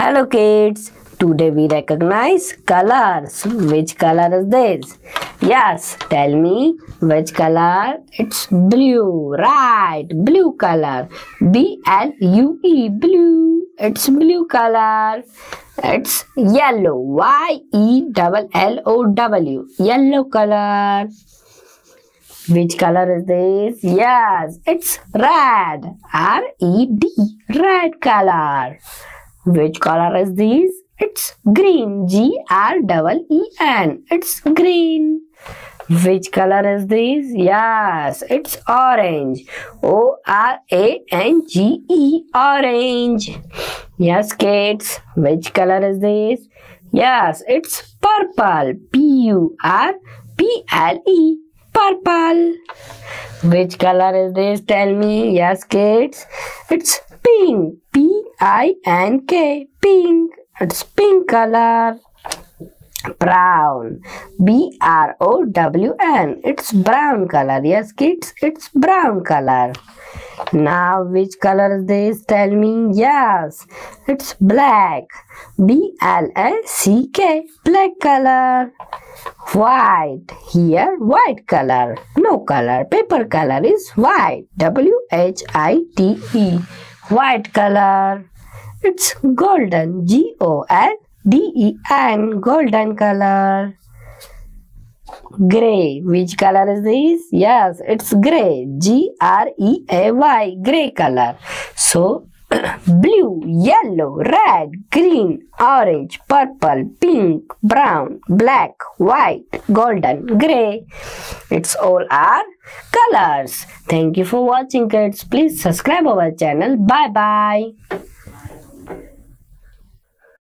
Hello kids, today we recognize colors. Which color is this? Yes, tell me which color? It's blue, right? Blue color. B-L-U-E, blue. It's blue color. It's yellow, Y-E-L-L-O-W, yellow color. Which color is this? Yes, it's red, R-E-D, red color. Which color is this? It's green, G-R-E-E-N, it's green. Which color is this? Yes, it's orange, O-R-A-N-G-E, orange. Yes kids, which color is this? Yes, it's purple, P-U-R-P-L-E, purple. Which color is this? Tell me. Yes kids, it's pink, P-I-N-K, pink. It's pink color. Brown, B-R-O-W-N, it's brown color. Yes kids, it's brown color. Now which color is this? Tell me. Yes, it's black, B-L-A-C-K, black color. White, here white color, no color, paper color is white, W-H-I-T-E, white color. It's golden, G-O-L-D-E-N, golden color. Gray, which color is this? Yes, it's gray, G-R-E-A-Y, gray color. So, blue, yellow, red, green, orange, purple, pink, brown, black, white, golden, gray. It's all our colors. Thank you for watching kids. Please subscribe our channel. Bye-bye.